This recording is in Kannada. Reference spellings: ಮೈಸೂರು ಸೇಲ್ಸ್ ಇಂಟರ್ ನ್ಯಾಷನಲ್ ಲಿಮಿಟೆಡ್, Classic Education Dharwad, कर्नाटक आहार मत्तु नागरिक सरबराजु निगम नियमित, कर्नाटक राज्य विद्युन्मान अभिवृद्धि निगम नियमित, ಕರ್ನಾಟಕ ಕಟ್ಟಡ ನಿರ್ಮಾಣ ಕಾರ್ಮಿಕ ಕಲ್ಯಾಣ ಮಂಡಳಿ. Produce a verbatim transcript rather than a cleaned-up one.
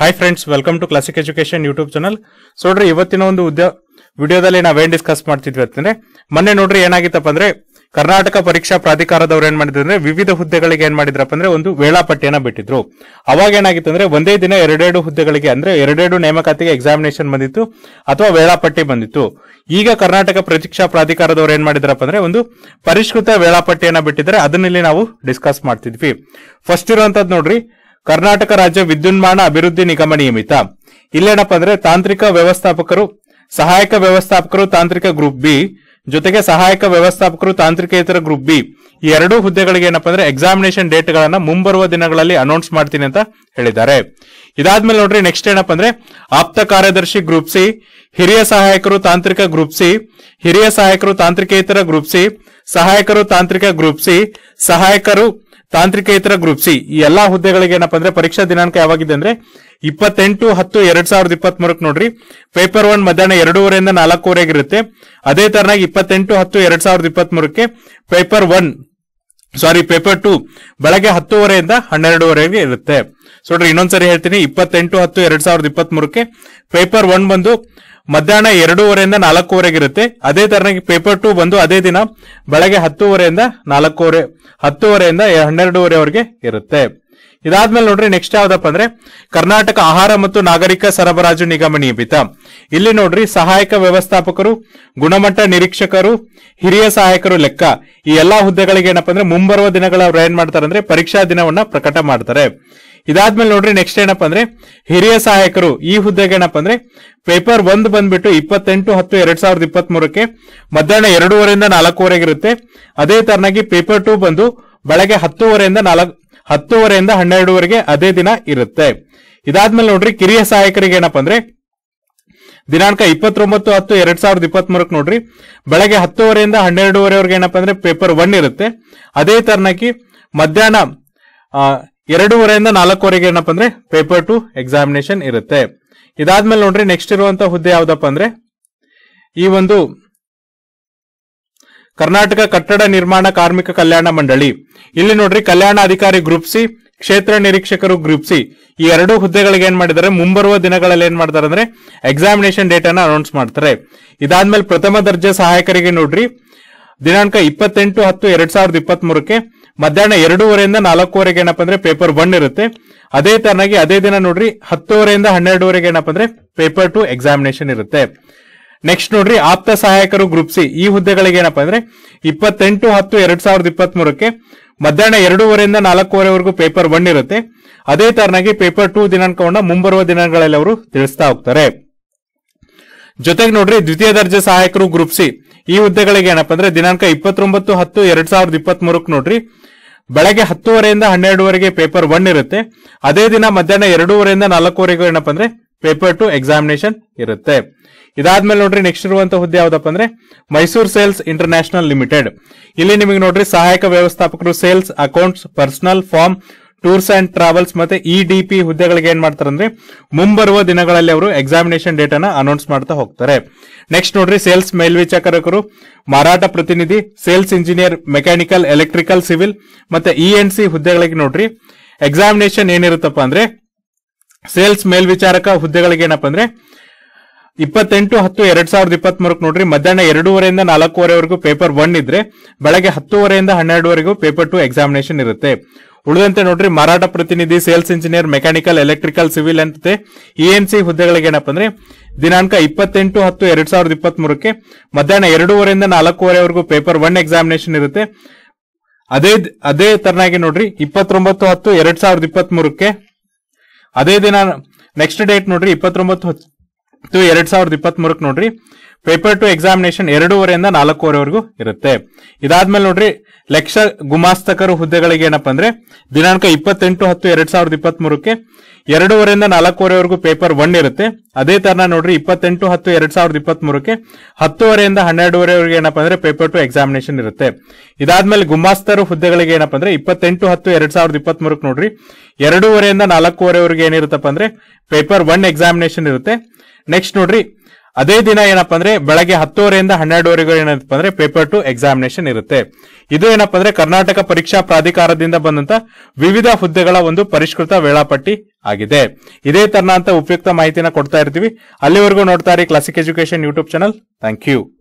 Hi friends, welcome to classic education YouTube channel. So नोड्री इवत्तिन ओंदु विडियोदल्लि नावु एनु डिस्कस माड्तिद्वी अंतंद्रे मन्ने नोड्री एनागित्तप्प अंद्रे कर्नाटक परीक्षा प्राधिकारदवरु एनु माडिद्रु अंद्रे विविध हुद्देगळिगे एनु माडिद्रप्प अंद्रे ओंदु वेळापट्टियन्न बिट्टिद्रु। आवाग एनागित्तु अंद्रे ओंदे दिन एरडेरडु हुद्देगळिगे अंद्रे एरडेरडु ನೇಮಕಾತಿಗೆ ಎಕ್ಸಾಮಿನೇಷನ್ ಬಂದಿತ್ತು ಅಥವಾ ವೇಳಾಪಟ್ಟಿ ಬಂದಿತ್ತು। ಈಗ ಕರ್ನಾಟಕ ಪರೀಕ್ಷಾ ಪ್ರಾಧಿಕಾರದವರು ಏನು ಮಾಡಿದರಪ್ಪ ಅಂದ್ರೆ ಒಂದು ಪರಿಷ್ಕೃತ ವೇಳಾಪಟ್ಟಿಯನ್ನು ಬಿಟ್ಟಿದ್ದಾರೆ, ಅದನ್ನ ಇಲ್ಲಿ ನಾವು ಡಿಸ್ಕಸ್ ಮಾಡ್ತಿದ್ವಿ। ಫಸ್ಟ್ ಇರುವಂತದ್ದು ನೋಡ್ರಿ कर्नाटक राज्य विद्युन्मान अभिवृद्धि निगम नियमित इल्लेनप्प अंद्रे तांत्रिक व्यवस्थापकरु सहायक व्यवस्थापकरु तांत्रिक ग्रूप बी जोतेगे सहायक व्यवस्थापकरु तांत्रिकेतर ग्रूप बी ई एरडू ಹುದ್ದೆಗಳಿಗೆ ಏನಪ್ಪ ಅಂದ್ರೆ ಎಕ್ಸಾಮಿನೇಷನ್ ಡೇಟ್ ಗಳನ್ನು ಮುಂಬರುವ ದಿನಗಳಲ್ಲಿ ಅನೌನ್ಸ್ ಮಾಡ್ತೀನಿ ಅಂತ ಹೇಳಿದ್ದಾರೆ। ಇದಾದ್ಮೇಲೆ ನೋಡ್ರಿ ನೆಕ್ಸ್ಟ್ ಏನಪ್ಪ ಅಂದ್ರೆ ಆಪ್ತ ಕಾರ್ಯದರ್ಶಿ ಗ್ರೂಪ್ ಸಿ, ಹಿರಿಯ ಸಹಾಯಕರು ತಾಂತ್ರಿಕ ಗ್ರೂಪ್ ಸಿ, ಹಿರಿಯ ಸಹಾಯಕರು ತಾಂತ್ರಿಕೇತರ ಗ್ರೂಪ್ ಸಿ, ಸಹಾಯಕರು ತಾಂತ್ರಿಕ ಗ್ರೂಪ್ ಸಿ, ಸಹಾಯಕರು ತಾಂತ್ರಿಕೇತರ ಗ್ರೂಪ್ ಸಿ ಈ ಎಲ್ಲಾ ಹುದ್ದೆಗಳಿಗೆ ಏನಪ್ಪ ಅಂದ್ರೆ ಪರೀಕ್ಷಾ ದಿನಾಂಕ ಯಾವಾಗಿದೆ ಅಂದ್ರೆ ಇಪ್ಪತ್ತೆಂಟು ಹತ್ತು ಎರಡ್ ಸಾವಿರದ ಇಪ್ಪತ್ತ್ ಮೂರಕ್ಕೆ ನೋಡ್ರಿ। ಪೇಪರ್ ಒನ್ ಮಧ್ಯಾಹ್ನ ಎರಡೂವರೆಯಿಂದ ನಾಲ್ಕೂವರೆಗೆ ಇರುತ್ತೆ। ಅದೇ ತರನಾಗಿ ಇಪ್ಪತ್ತೆಂಟು ಹತ್ತು ಎರಡ್ ಸಾವಿರದ ಇಪ್ಪತ್ತ್ ಮೂರಕ್ಕೆ paper one sorry paper two ಬೆಳಗ್ಗೆ ಹತ್ತೂವರೆಯಿಂದ ಹನ್ನೆರಡುವರೆಗೆ ಇರುತ್ತೆ। ಸೊ ನೋಡ್ರಿ ಇನ್ನೊಂದ್ಸರಿ ಹೇಳ್ತೀನಿ, ಇಪ್ಪತ್ತೆಂಟು ಹತ್ತು ಎರಡ್ ಸಾವಿರದ ಇಪ್ಪತ್ತ್ ಮೂರಕ್ಕೆ ಪೇಪರ್ ಒನ್ ಬಂದು ಮಧ್ಯಾಹ್ನ ಎರಡೂವರೆಯಿಂದ ನಾಲ್ಕೂವರೆಗೆ ಇರುತ್ತೆ। ಅದೇ ತರನಾಗಿ ಪೇಪರ್ ಟೂ ಬಂದು ಅದೇ ದಿನ ಬೆಳಗ್ಗೆ ಹತ್ತೂವರೆಯಿಂದ ನಾಲ್ಕೂವರೆ ಹತ್ತೂವರೆಯಿಂದ ಹನ್ನೆರಡೂವರೆವರೆಗೆ ಇರುತ್ತೆ। ಇದಾದ್ಮೇಲೆ ನೋಡ್ರಿ ನೆಕ್ಸ್ಟ್ ಯಾವ್ದಪ್ಪ ಅಂದ್ರೆ ಕರ್ನಾಟಕ ಆಹಾರ ಮತ್ತು ನಾಗರಿಕ ಸರಬರಾಜು ನಿಗಮ ನಿಯಮಿತ ಇಲ್ಲಿ ನೋಡ್ರಿ ಸಹಾಯಕ ವ್ಯವಸ್ಥಾಪಕರು, ಗುಣಮಟ್ಟ ನಿರೀಕ್ಷಕರು, ಹಿರಿಯ ಸಹಾಯಕರು ಲೆಕ್ಕ ಈ ಎಲ್ಲಾ ಹುದ್ದೆಗಳಿಗೆ ಏನಪ್ಪ ಅಂದ್ರೆ ಮುಂಬರುವ ದಿನಗಳ ಅವ್ರು ಏನ್ ಮಾಡ್ತಾರೆ ಅಂದ್ರೆ ಪರೀಕ್ಷಾ ದಿನವನ್ನ ಪ್ರಕಟ ಮಾಡ್ತಾರೆ। ಇದಾದ್ಮೇಲೆ ನೋಡ್ರಿ ನೆಕ್ಸ್ಟ್ ಏನಪ್ಪ ಅಂದ್ರೆ ಹಿರಿಯ ಸಹಾಯಕರು ಈ ಹುದ್ದೆಗೆ ಏನಪ್ಪ ಅಂದ್ರೆ ಪೇಪರ್ ಒಂದ್ ಬಂದ್ಬಿಟ್ಟು ಇಪ್ಪತ್ತೆಂಟು ಹತ್ತು ಎರಡ್ ಸಾವಿರದ ಇಪ್ಪತ್ತ್ ಮೂರಕ್ಕೆ ಮಧ್ಯಾಹ್ನ ಎರಡೂವರೆಯಿಂದ ನಾಲ್ಕೂವರೆಗೆ ಇರುತ್ತೆ। ಅದೇ ತರನಾಗಿ ಪೇಪರ್ ಟೂ ಬಂದು ಬೆಳಗ್ಗೆ ಹತ್ತೂವರೆಯಿಂದ ನಾಲ್ಕು ಹತ್ತೂವರೆಯಿಂದ ಹನ್ನೆರಡುವರೆಗೆ ಅದೇ ದಿನ ಇರುತ್ತೆ। ಇದಾದ್ಮೇಲೆ ನೋಡ್ರಿ ಕಿರಿಯ ಸಹಾಯಕರಿಗೆ ಏನಪ್ಪ ಅಂದ್ರೆ ದಿನಾಂಕ ಇಪ್ಪತ್ತೊಂಬತ್ತು ಹತ್ತು ಎರಡ್ ಸಾವಿರದ ಇಪ್ಪತ್ತ್ ಮೂರಕ್ಕೆ ನೋಡ್ರಿ ಬೆಳಗ್ಗೆ ಹತ್ತೂವರೆಯಿಂದ ಹನ್ನೆರಡೂವರೆವರೆಗೆ ಏನಪ್ಪ ಅಂದ್ರೆ ಪೇಪರ್ ಒನ್ ಇರುತ್ತೆ। ಅದೇ ತರನಾಗಿ ಮಧ್ಯಾಹ್ನ ಎರಡೂವರೆಯಿಂದ ನಾಲ್ಕೂವರೆಗೆ ಏನಪ್ಪ ಅಂದ್ರೆ ಪೇಪರ್ ಟು ಎಕ್ಸಾಮಿನೇಷನ್ ಇರುತ್ತೆ। ಇದಾದ್ಮೇಲೆ ನೋಡ್ರಿ ನೆಕ್ಸ್ಟ್ ಇರುವಂತಹ ಹುದ್ದೆ ಯಾವ್ದಪ್ಪ ಅಂದ್ರೆ ಈ ಒಂದು ಕರ್ನಾಟಕ ಕಟ್ಟಡ ನಿರ್ಮಾಣ ಕಾರ್ಮಿಕ ಕಲ್ಯಾಣ ಮಂಡಳಿ ಇಲ್ಲಿ ನೋಡ್ರಿ ಕಲ್ಯಾಣ ಅಧಿಕಾರಿ ಗ್ರೂಪ್ ಸಿ, ಕ್ಷೇತ್ರ ನಿರೀಕ್ಷಕರು ಗ್ರೂಪ್ ಸಿ ಈ ಎರಡು ಹುದ್ದೆಗಳಿಗೆ ಏನ್ ಮಾಡಿದ್ದಾರೆ ಮುಂಬರುವ ದಿನಗಳಲ್ಲಿ ಏನ್ ಮಾಡ್ತಾರೆ ಅಂದ್ರೆ ಎಕ್ಸಾಮಿನೇಷನ್ ಡೇಟ್ ಅನ್ನ ಅನೌನ್ಸ್ ಮಾಡ್ತಾರೆ। ಇದಾದ್ಮೇಲೆ ಪ್ರಥಮ ದರ್ಜೆ ಸಹಾಯಕರಿಗೆ ನೋಡ್ರಿ ದಿನಾಂಕ ಇಪ್ಪತ್ತೆಂಟು ಹತ್ತು ಎರಡ್ ಸಾವಿರದ ಇಪ್ಪತ್ತ್ ಮೂರಕ್ಕೆ ಮಧ್ಯಾಹ್ನ ಎರಡೂವರೆಯಿಂದ ನಾಲ್ಕೂವರೆಗೆ ಏನಪ್ಪ ಅಂದ್ರೆ ಪೇಪರ್ ಒನ್ ಇರುತ್ತೆ। ಅದೇ ತರನಾಗಿ ಅದೇ ದಿನ ನೋಡ್ರಿ ಹತ್ತೂವರೆಯಿಂದ ಹನ್ನೆರಡುವರೆಗೆ ಏನಪ್ಪ ಅಂದ್ರೆ ಪೇಪರ್ ಟು ಎಕ್ಸಾಮಿನೇಷನ್ ಇರುತ್ತೆ। ನೆಕ್ಸ್ಟ್ ನೋಡ್ರಿ ಆಪ್ತ ಸಹಾಯಕರು ಗ್ರೂಪ್ ಸಿ ಈ ಹುದ್ದೆಗಳಿಗೆ ಏನಪ್ಪ ಅಂದ್ರೆ ಇಪ್ಪತ್ತೆಂಟು ಹತ್ತು ಎರಡ್ ಸಾವಿರದ ಇಪ್ಪತ್ತ್ ಮೂರಕ್ಕೆ ಮಧ್ಯಾಹ್ನ ಎರಡೂವರೆಯಿಂದ ನಾಲ್ಕೂವರೆವರೆಗೂ ಪೇಪರ್ ಒನ್ ಇರುತ್ತೆ। ಅದೇ ತರನಾಗಿ ಪೇಪರ್ ಟು ದಿನಾಂಕವನ್ನ ಮುಂಬರುವ ದಿನಗಳಲ್ಲಿ ಅವರು ತಿಳಿಸ್ತಾ ಹೋಗ್ತಾರೆ। ಜೊತೆಗೆ ನೋಡ್ರಿ ದ್ವಿತೀಯ ದರ್ಜೆ ಸಹಾಯಕರು ಗ್ರೂಪ್ ಸಿ ಈ ಹುದ್ದೆಗಳಿಗೆ ಏನಪ್ಪ ಅಂದ್ರೆ ದಿನಾಂಕ ಇಪ್ಪತ್ತೊಂಬತ್ತು ಹತ್ತು ಎರಡ್ ಸಾವಿರದ ಇಪ್ಪತ್ತ್ ಮೂರಕ್ಕೆ ನೋಡ್ರಿ ಬೆಳಗ್ಗೆ ಹತ್ತೂವರೆಯಿಂದ ಹನ್ನೆರಡುವರೆಗೆ ಪೇಪರ್ ಒನ್ ಇರುತ್ತೆ। ಅದೇ ದಿನ ಮಧ್ಯಾಹ್ನ ಎರಡೂವರೆಯಿಂದ ನಾಲ್ಕೂವರೆಗೂ ಏನಪ್ಪ ಅಂದ್ರೆ ಪೇಪರ್ ಟು ಎಕ್ಸಾಮಿನೇಷನ್ ಇರುತ್ತೆ। ಇದಾದ್ಮೇಲೆ ನೋಡ್ರಿ ನೆಕ್ಸ್ಟ್ ಇರುವಂತಹ ಹುದ್ದೆ ಯಾವ್ದಪ್ಪ ಅಂದ್ರೆ ಮೈಸೂರು ಸೇಲ್ಸ್ ಇಂಟರ್ ನ್ಯಾಷನಲ್ ಲಿಮಿಟೆಡ್ ಇಲ್ಲಿ ನಿಮಗೆ ನೋಡ್ರಿ ಸಹಾಯಕ ವ್ಯವಸ್ಥಾಪಕರು sales, accounts, personal, farm, tours and travels ಮತ್ತೆ ಇಡಿಪಿ ಹುದ್ದೆಗಳಿಗೆ ಏನ್ ಮಾಡ್ತಾರೆ ಅಂದ್ರೆ ಮುಂಬರುವ ದಿನಗಳಲ್ಲಿ ಅವರು ಎಕ್ಸಾಮಿನೇಷನ್ ಡೇಟ್ ಅನ್ನ ಅನೌನ್ಸ್ ಮಾಡ್ತಾ ಹೋಗ್ತಾರೆ। ನೆಕ್ಸ್ಟ್ ನೋಡ್ರಿ ಸೇಲ್ಸ್ ಮೇಲ್ವಿಚಾರಕರು, ಮಾರಾಟ ಪ್ರತಿನಿಧಿ, sales engineer, mechanical, electrical, civil ಮತ್ತೆ ಇ ಎನ್ ಸಿ ಹುದ್ದೆಗಳಿಗೆ ನೋಡ್ರಿ ಎಕ್ಸಾಮಿನೇಷನ್ ಏನಿರುತ್ತಪ್ಪ ಅಂದ್ರೆ ಸೇಲ್ಸ್ ಮೇಲ್ವಿಚಾರಕ ಹುದ್ದೆಗಳಿಗೆ ಏನಪ್ಪ ಅಂದ್ರೆ ಇಪ್ಪತ್ತೆಂಟು ಹತ್ತು ಎರಡ್ ಸಾವಿರದ ಇಪ್ಪತ್ತ್ ಮೂರಕ್ಕೆ ನೋಡ್ರಿ ಮಧ್ಯಾಹ್ನ ಎರಡೂವರೆಯಿಂದ ನಾಲ್ಕೂವರೆವರೆಗೂ ಪೇಪರ್ ಒನ್ ಇದ್ರೆ ಬೆಳಗ್ಗೆ ಹತ್ತೂವರೆಯಿಂದ ಹನ್ನೆರಡುವರೆಗೂ ಪೇಪರ್ ಟು ಎಕ್ಸಾಮಿನೇಷನ್ ಇರುತ್ತೆ। ಉಳಿದಂತೆ ನೋಡ್ರಿ ಮಾರಾಟ ಪ್ರತಿನಿಧಿ, sales engineer, mechanical, electrical, civil ಅಂತೆ ಇಎನ್ಸಿ ಹುದ್ದೆಗಳಿಗೆ ಏನಪ್ಪ ಅಂದ್ರೆ ದಿನಾಂಕ ಇಪ್ಪತ್ತೆಂಟು ಹತ್ತು ಎರಡ್ ಸಾವಿರದ ಇಪ್ಪತ್ತ್ ಮೂರಕ್ಕೆ ಮಧ್ಯಾಹ್ನ ಎರಡೂವರೆಯಿಂದ ನಾಲ್ಕೂವರೆವರೆಗೂ ಪೇಪರ್ ಒನ್ ಎಕ್ಸಾಮಿನೇಷನ್ ಇರುತ್ತೆ। ಅದೇ ಅದೇ ತರನಾಗಿ ನೋಡ್ರಿ ಇಪ್ಪತ್ತೊಂಬತ್ತು ಹತ್ತು ಎರಡ್ ಸಾವಿರದ ಇಪ್ಪತ್ತ್ ಮೂರಕ್ಕೆ ಅದೇ ದಿನ ನೆಕ್ಸ್ಟ್ ಡೇಟ್ ನೋಡ್ರಿ ಇಪ್ಪತ್ತೊಂಬತ್ತು ಹತ್ತು ಎರಡ್ ಸಾವಿರದ ಇಪ್ಪತ್ತ್ ಮೂರಕ್ಕೆ ನೋಡ್ರಿ ಪೇಪರ್ ಟು ಎಕ್ಸಾಮಿನೇಷನ್ ಎರಡೂವರೆಯಿಂದ ನಾಲ್ಕೂವರೆವರೆಗೂ ಇರುತ್ತೆ। ಇದಾದ್ಮೇಲೆ ನೋಡ್ರಿ ಲಕ್ಷ ಗುಮಾಸ್ತಕರು ಹುದ್ದೆಗಳಿಗೆ ಏನಪ್ಪ ಅಂದ್ರೆ ದಿನಾಂಕ ಇಪ್ಪತ್ತೆಂಟು ಹತ್ತು ಎರಡ್ ಸಾವಿರದ ಇಪ್ಪತ್ತ್ ಮೂರಕ್ಕೆ ಎರಡೂವರೆಯಿಂದ ನಾಲ್ಕೂವರೆವರೆಗೂ ಪೇಪರ್ ಒನ್ ಇರುತ್ತೆ। ಅದೇ ತರನ ನೋಡ್ರಿ ಇಪ್ಪತ್ತೆಂಟು ಹತ್ತು ಎರಡ್ ಸಾವಿರದ ಇಪ್ಪತ್ತ್ ಮೂರಕ್ಕೆ ಹತ್ತೂವರೆಯಿಂದ ಹನ್ನೆರಡುವರೆವರೆಗೆ ಏನಪ್ಪ ಅಂದ್ರೆ ಪೇಪರ್ ಟು ಎಕ್ಸಾಮಿನೇಷನ್ ಇರುತ್ತೆ। ಇದಾದ್ಮೇಲೆ ಗುಮಾಸ್ತರು ಹುದ್ದೆಗಳಿಗೆ ಏನಪ್ಪ ಅಂದ್ರೆ ಇಪ್ಪತ್ತೆಂಟು ಹತ್ತು ಎರಡ್ ಸಾವಿರದ ಇಪ್ಪತ್ತ್ ಮೂರಕ್ಕೆ ನೋಡ್ರಿ ಎರಡೂವರೆಯಿಂದ ನಾಲ್ಕೂವರೆವರೆಗೆ ಏನಿರುತ್ತಪ್ಪ ಅಂದ್ರೆ ಪೇಪರ್ ಒನ್ ಎಕ್ಸಾಮಿನೇಷನ್ ಇರುತ್ತೆ। ನೆಕ್ಸ್ಟ್ ನೋಡ್ರಿ ಅದೇ ದಿನ ಏನಪ್ಪಾ ಅಂದ್ರೆ ಬೆಳಗ್ಗೆ ಹತ್ತುವರೆಯಿಂದ ಹನ್ನೆರಡುವರೆಗೂ ಏನಪ್ಪಾ ಅಂದ್ರೆ ಪೇಪರ್ ಟು ಎಕ್ಸಾಮಿನೇಷನ್ ಇರುತ್ತೆ. ಇದು ಏನಪ್ಪಾ ಅಂದ್ರೆ ಕರ್ನಾಟಕ ಪರೀಕ್ಷಾ ಪ್ರಾಧಿಕಾರದಿಂದ ಬಂದಂತ ವಿವಿಧ ಹುದ್ದೆಗಳ ಒಂದು ಪರಿಷ್ಕೃತ ವೇಳಾಪಟ್ಟಿ ಆಗಿದೆ. ಇದೇ ತರನಾಂತ ಉಪಯುಕ್ತ ಮಾಹಿತಿಯನ್ನು ಕೊಡ್ತಾ ಇರ್ತೀವಿ. ಅಲ್ಲಿವರೆಗೂ ನೋಡ್ತಾ ಇರಿ classic education YouTube channel. Thank you.